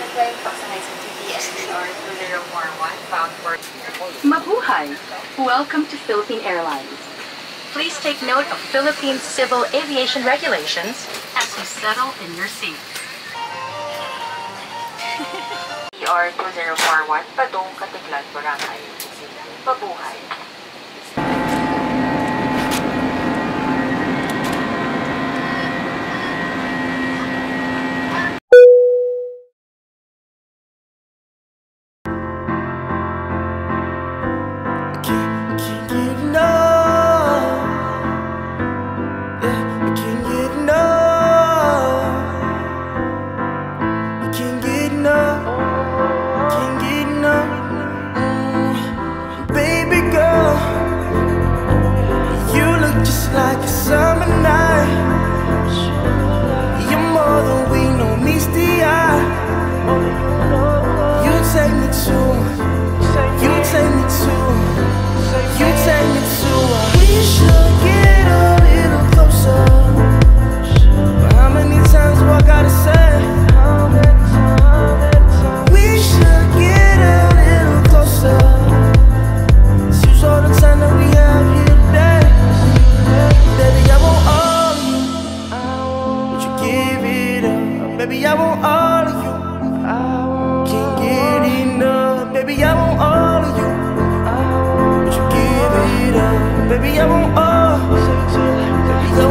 na flying pasakay sa GTSDR 2041 bound for Mabuhay! Welcome to Philippine Airlines. Please take note of Philippine Civil Aviation Regulations as you settle in your seat. DR 2041 Padong Katiklan, Boracay. Mabuhay! Baby, I want all of you. Can't get enough. Baby, I want all of you. Would you give it up? Baby, I want all. Baby,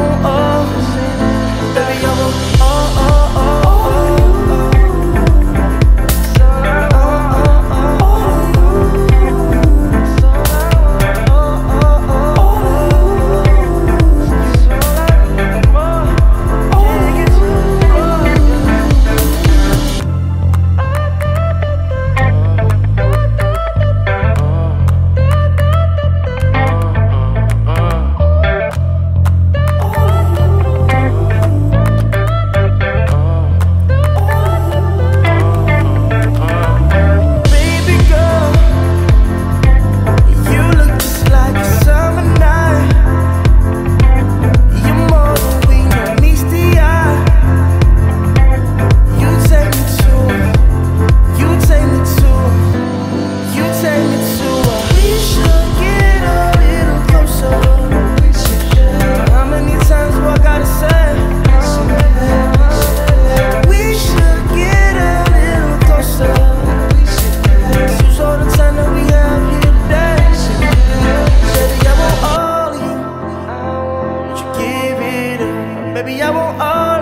I want all.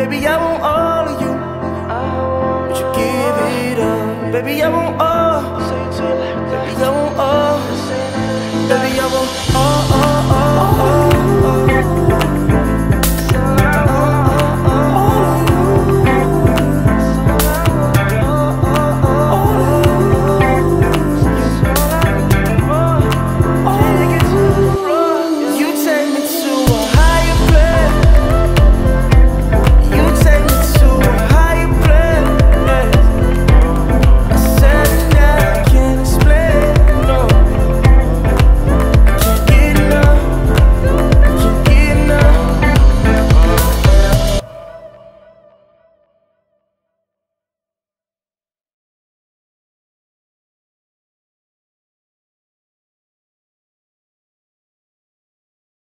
Baby, I want all. Baby, I want all.